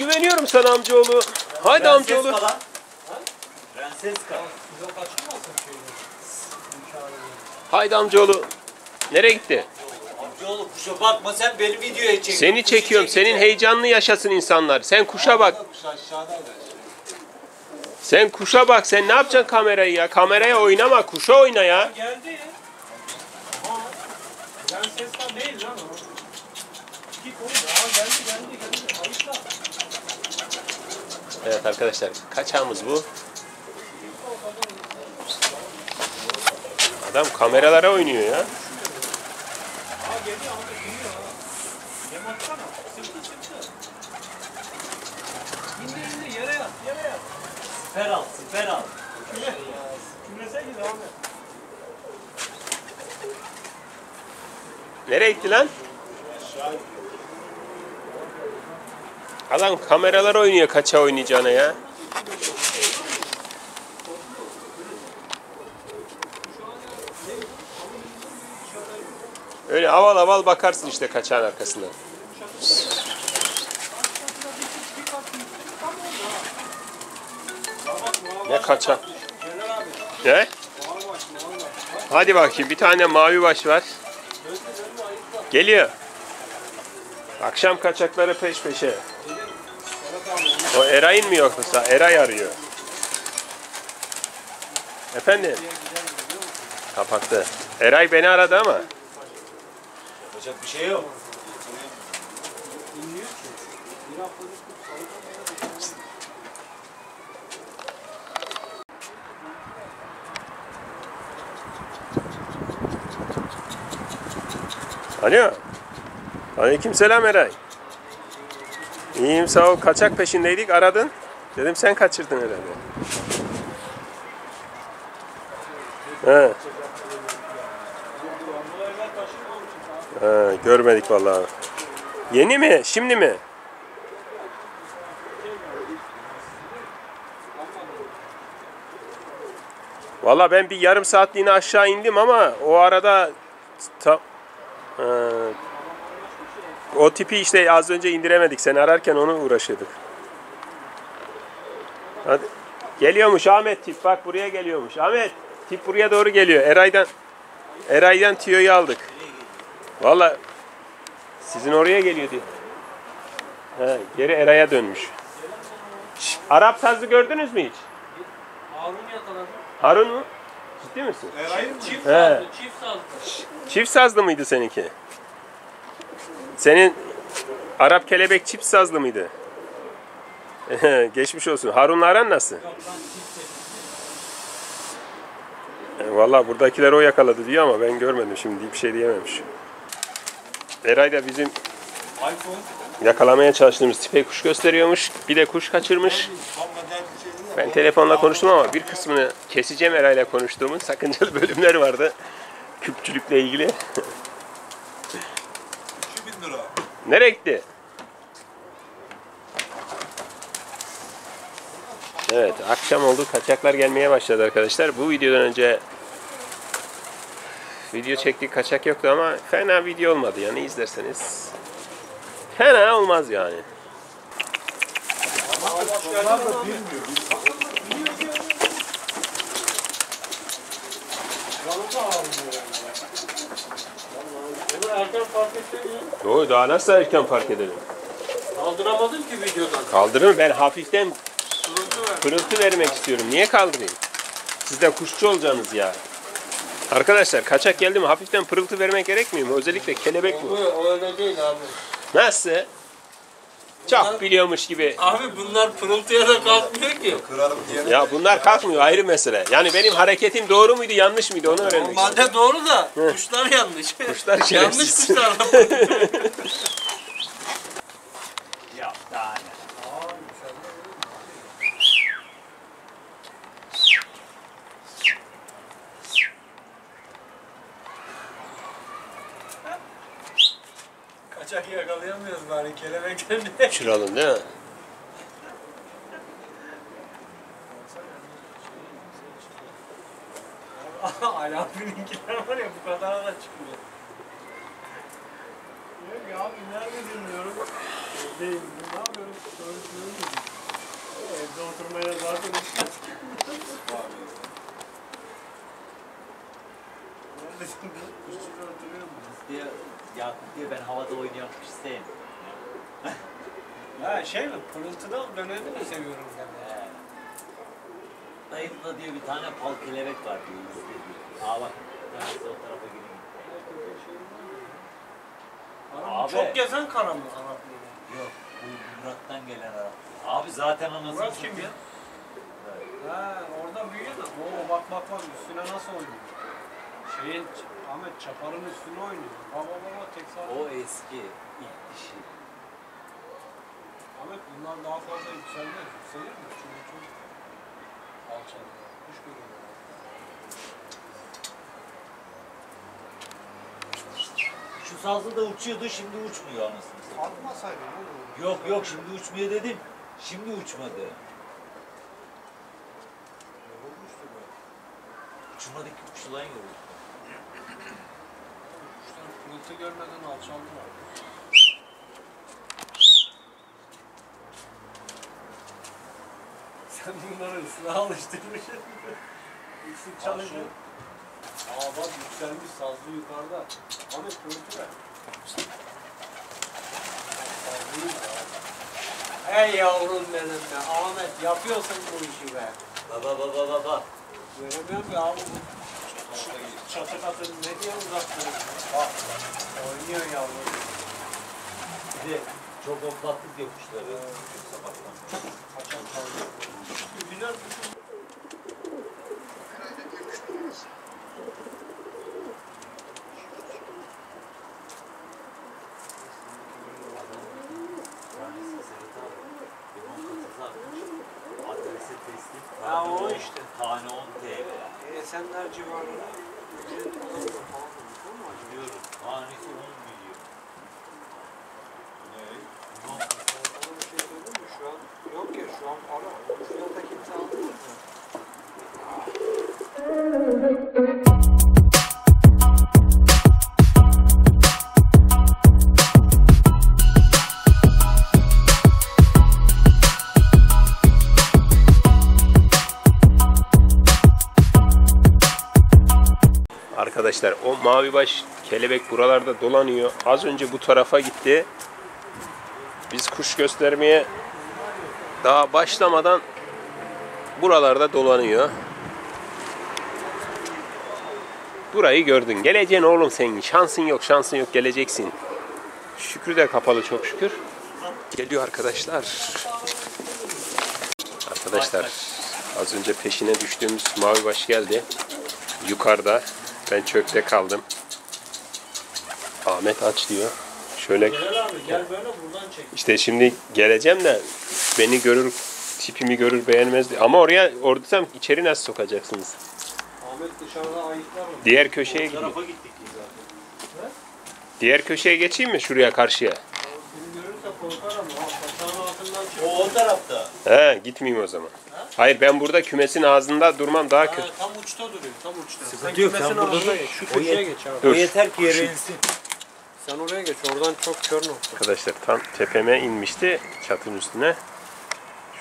Güveniyorum sana amcaoğlu. Haydi amcaoğlu. Kalan. Prenses kalan. Haydi amcaoğlu. Nereye gitti? Amcaoğlu kuşa bakma, sen benim videoya çekiyorsun. Seni çekiyorum. Senin heyecanını yaşasın insanlar. Sen kuşa bak. Sen kuşa bak. Sen ne yapacaksın kamerayı ya? Kameraya oynama. Kuşa oyna ya. Geldi. Prensesten değil lan o. Evet arkadaşlar, kaçağımız bu. Adam kameralara oynuyor ya. Süper al, süper al. Nereye gitti lan? Adam kameralar oynuyor kaça oynayacağına ya. Öyle aval aval bakarsın işte kaçağın arkasına. Ne kaçak? Ne? Hadi bakayım, bir tane mavi baş var. Geliyor. Akşam kaçakları peş peşe. O Eray'ın mı yoksa? Eray arıyor. Efendim? Kapattı. Eray beni aradı ama. Yapacak bir şey yok. Alo. Aleykümselam Eray. İyiyim sağ ol. Kaçak peşindeydik, aradın. Dedim sen kaçırdın herhalde. He. He, görmedik vallahi. Yeni mi? Şimdi mi? Vallahi ben bir yarım saatliğine aşağı indim ama o arada o tipi işte az önce indiremedik. Seni ararken onu uğraşıyorduk. Hadi. Geliyormuş Ahmet tip. Bak buraya geliyormuş. Ahmet tip buraya doğru geliyor. Eray'dan tüyoyu aldık. Valla sizin oraya geliyordu. He, geri Eray'a dönmüş. Arap sazlı gördünüz mü hiç? Harun yakaladı. Harun mu? Ciddi misin? Eray'ın çift sazlı. Çift sazlı mıydı seninki? Senin Arap kelebek çift sazlı mıydı? Geçmiş olsun. Harun'la aran nasıl? Vallahi buradakiler o yakaladı diyor ama ben görmedim şimdi. Bir şey diyememiş. Eray da bizim yakalamaya çalıştığımız tipe kuş gösteriyormuş. Bir de kuş kaçırmış. Ben telefonla konuştum ama bir kısmını keseceğim, Eray'la konuştuğumun sakıncalı bölümler vardı. Küpçülükle ilgili. Nereye gitti? Evet, akşam oldu. Kaçaklar gelmeye başladı arkadaşlar. Bu videodan önce video çektik. Kaçak yoktu ama fena video olmadı. Yani izlerseniz fena olmaz yani. Erken fark ettim. Doğru, daha nasıl erken fark edelim? Kaldıramadım ki videodan. Kaldırırım, ben hafiften pırıltı vermek istiyorum. Niye kaldırayım? Siz de kuşçu olacaksınız ya. Arkadaşlar kaçak geldi mi hafiften pırıltı vermek gerekmiyor mu? Özellikle kelebek mi? Öyle değil abi. Nasıl? Çok bunlar, biliyormuş gibi. Abi bunlar pırıltıya da kalkmıyor ki. Ya bunlar kalkmıyor, ayrı mesele. Yani benim hareketim doğru muydu yanlış mıydı onu öğrenmek istiyorum. Normalde doğru da kuşlar yanlış. Kuşlar yanlış kuşlar. Ya daha ne? Kaçak yakalayamıyoruz bari, kelebekleri de. Uçuralım değil mi? Alabininkiler var ya, bu kadar da çıkıyor. Diyor ki abi nerede dinliyorum? Değil, ne yapıyorum? ya diyor, ben havada oynuyorum, hiç isteyim. Ha şey mi? Pırıltıda dönemi mi seviyorum ben ya? Dayımda diyor bir tane pal kelebek var diyor. Aa bak, ben size o tarafa gideyim. Abi, çok gezen kara mı? Yok, bu Murat'tan gelen Arap. Abi zaten anasını... Murat kim ya? Evet. Ha, oradan büyüyor da. Oo bak bak bak, üstüne nasıl oynuyor? Şeyin, Ahmet Çapar'ın üstüne oynuyor. Baba baba tek sağlık. O eski, ilk dişi. Ahmet bunlar daha fazla yükselmez. Yükselir mi? Çünkü çok alçalı. Kuş görüyorlar. Şu sazlı da uçuyordu, şimdi uçmuyor anasını satayım. Atmasaydı ne olur? Yok yok, şimdi uçmuyor dedim. Şimdi uçmadı. Yorulmuştu be. Uçmadı ki, uçulan yoruldu. Kuşların pırıltı görmeden alçaldılar. Sen bunları ıslığa alıştırmışsın. Islık çalışıyor. Aa bak yükselmiş, sazlı yukarıda. Ahmet pırıltı ver. Sazlı yukarıda. Ey yavrum benim be Ahmet, yapıyorsun bu işi be. Baba baba baba. Göremiyorum ya abi bu. Çatı katını ne diye uzattınız? Bak oynuyor yavrum. Bir de çok oplattık diye kuşları. Sabahtan. Kaçan kalıyor. Ünlüler bütün... Ya o işte. Tane 10 TL. Esenler civarında ücret alınca falan olur mu acaba? Biliyorum. Tanesi 10 milyon. Ne? Bana bir şey söyledin mi şu an? Yok ya şu an ara. Şu yolda kimse aldın mı? Arkadaşlar o mavibaş kelebek buralarda dolanıyor. Az önce bu tarafa gitti. Biz kuş göstermeye daha başlamadan buralarda dolanıyor. Burayı gördün. Geleceksin oğlum senin. Şansın yok, şansın yok. Geleceksin. Şükrü de kapalı çok şükür. Geliyor arkadaşlar. Arkadaşlar az önce peşine düştüğümüz mavibaş geldi. Yukarıda. Ben çökte kaldım. Ahmet aç diyor. Şöyle gel abi, gel böyle buradan çek. İşte şimdi geleceğim de beni görür, tipimi görür beğenmez diye. Ama oraya orduysam içeri nasıl sokacaksınız? Ahmet dışarıda ayıklar mı? Diğer köşeye gidiyor. Tarafa gittik zaten. He? Diğer köşeye geçeyim mi şuraya karşıya? Seni görürse korkar ama kaçağın altından çık. O tarafta. He, gitmeyeyim o zaman. Hayır ben burada kümesin ağzında durmam daha kötü. Tam uçta duruyor, tam uçta. Sen kümesin ağzına geç, şu köşeye geç abi. Dur. O yeter ki yere insin. Sen oraya geç, oradan çok kör nokta. Arkadaşlar tam tepeme inmişti çatının üstüne.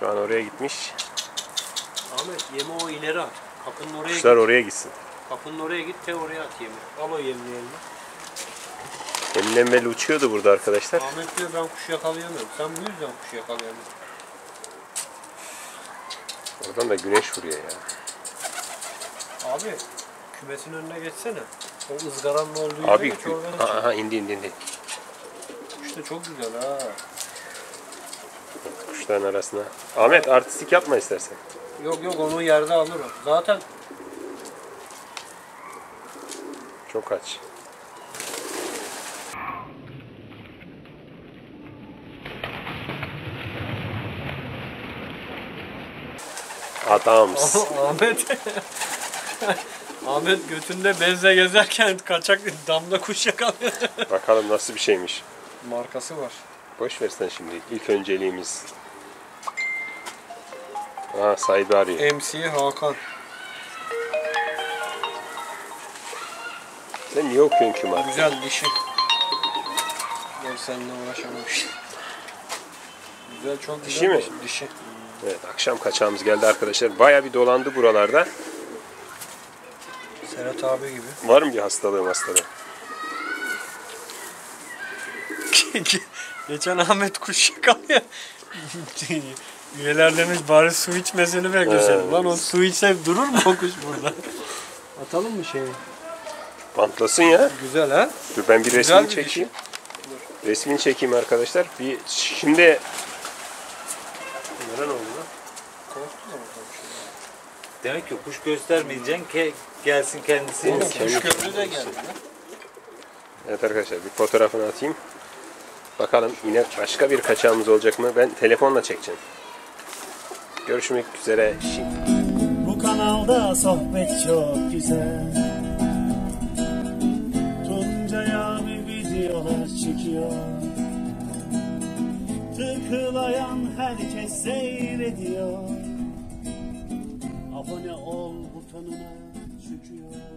Şu an oraya gitmiş. Ahmet yemi o ileri at. Kapının oraya kuşlar git. Oraya gitsin. Kapının oraya git, te oraya at yemi. Al o yemini eline. Elimden belli uçuyordu burada arkadaşlar. Ahmet diyor ben kuş yakalayamıyorum. Sen bu yüzden kuş yakalayamıyorsun. Oradan da güneş vuruyor ya. Abi kümesin önüne geçsene. O ızgaranın olduğu yere abi, geç oradan içeri. Aha indi. İşte çok güzel ha. Kuşların arasına. Ahmet artistik yapma istersen. Yok onu yerde alırım. Zaten. Çok aç. Adams. Ahmet götünde bezle gezerken kaçak damla kuş yakalıyor. Bakalım nasıl bir şeymiş. Markası var. Boş versen şimdi. İlk önceliğimiz. Aa sahibi arıyor. MC Hakan. Sen niye okuyorsun ki markayı? Güzel dişi. Gel seninle uğraşamamış. Güzel çok güzel. Dişi mi? Dişi. Evet, akşam kaçağımız geldi arkadaşlar. Bayağı bir dolandı buralarda. Serhat abi gibi. Var mı bir hastalığım? Geçen Ahmet kuş yakalıyor. Üyeler demiş bari su içmesini bekleyelim. Lan o su içse durur mu o kuş burada? Atalım mı şeyi? Bantlasın ya. Güzel ha? Dur ben bir güzel resmini çekeyim. Şey. Resmini çekeyim arkadaşlar. Bir şimdi... Bunlara ne oldu lan? Demek ki kuş göstermeyeceksin ki gelsin kendisi. Oğlum, kuş gömrü de geldi. Evet arkadaşlar bir fotoğrafını atayım. Bakalım yine başka bir kaçağımız olacak mı? Ben telefonla çekeceğim. Görüşmek üzere. Bu kanalda sohbet çok güzel. Tuncay abi videolar çekiyor. Tıklayan herkes seyrediyor. Abone ol butonuna çıkıyor.